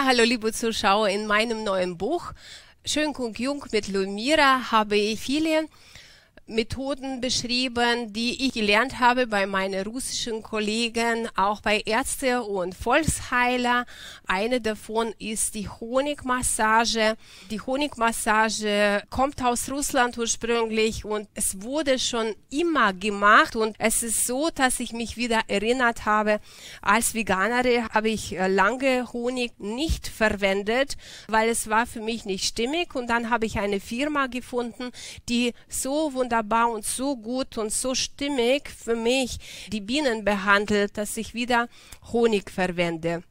Ja, hallo liebe Zuschauer, in meinem neuen Buch Schönkung Jung mit Lumira habe ich viele Methoden beschrieben, die ich gelernt habe bei meinen russischen Kollegen, auch bei Ärzten und Volksheiler. Eine davon ist die Honigmassage. Die Honigmassage kommt aus Russland ursprünglich und es wurde schon immer gemacht. Und es ist so, dass ich mich wieder erinnert habe, als Veganerin habe ich lange Honig nicht verwendet, weil es war für mich nicht stimmig. Und dann habe ich eine Firma gefunden, die so wunderbar und so gut und so stimmig für mich die Bienen behandelt, dass ich wieder Honig verwende.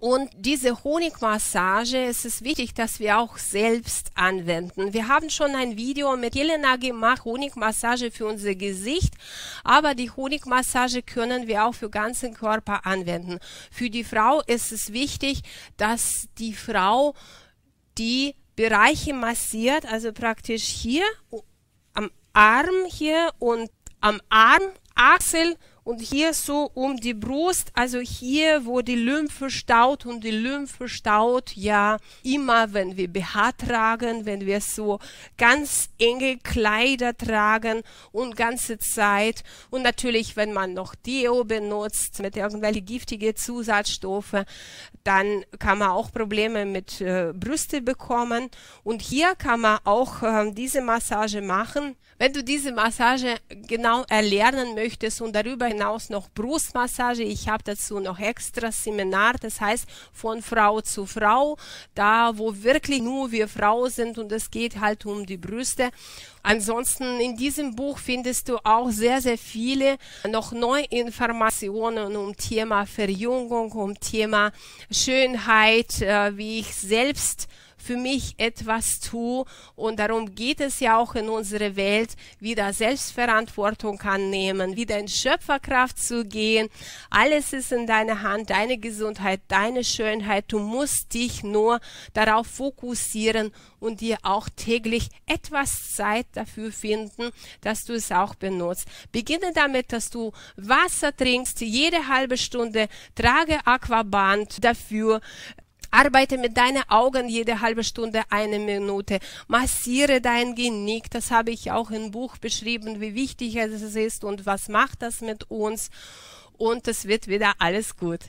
Und diese Honigmassage, es ist wichtig, dass wir auch selbst anwenden. Wir haben schon ein Video mit Jelena gemacht, Honigmassage für unser Gesicht, aber die Honigmassage können wir auch für ganzen Körper anwenden. Für die Frau ist es wichtig, dass die Frau die Bereiche massiert, also praktisch hier am Arm hier und am Arm, Achsel und hier so um die Brust, also hier, wo die Lymphe staut und die Lymphe staut ja immer, wenn wir BH tragen, wenn wir so ganz enge Kleider tragen und ganze Zeit und natürlich, wenn man noch Deo benutzt mit irgendwelchen giftigen Zusatzstoffe, dann kann man auch Probleme mit Brüste bekommen und hier kann man auch diese Massage machen. Wenn du diese Massage genau erlernen möchtest und darüber hinaus noch Brustmassage, ich habe dazu noch extra Seminar, das heißt von Frau zu Frau, da wo wirklich nur wir Frau sind und es geht halt um die Brüste. Ansonsten in diesem Buch findest du auch sehr, sehr viele noch neue Informationen um Thema Verjüngung, um Thema Schönheit, wie ich selbst für mich etwas tue und darum geht es ja auch in unserer Welt, wieder Selbstverantwortung annehmen, wieder in Schöpferkraft zu gehen. Alles ist in deiner Hand, deine Gesundheit, deine Schönheit. Du musst dich nur darauf fokussieren und dir auch täglich etwas Zeit dafür finden, dass du es auch benutzt. Beginne damit, dass du Wasser trinkst, jede halbe Stunde, trage Aquaband dafür, arbeite mit deinen Augen jede halbe Stunde eine Minute. Massiere dein Genick. Das habe ich auch im Buch beschrieben, wie wichtig es ist und was macht das mit uns. Und es wird wieder alles gut.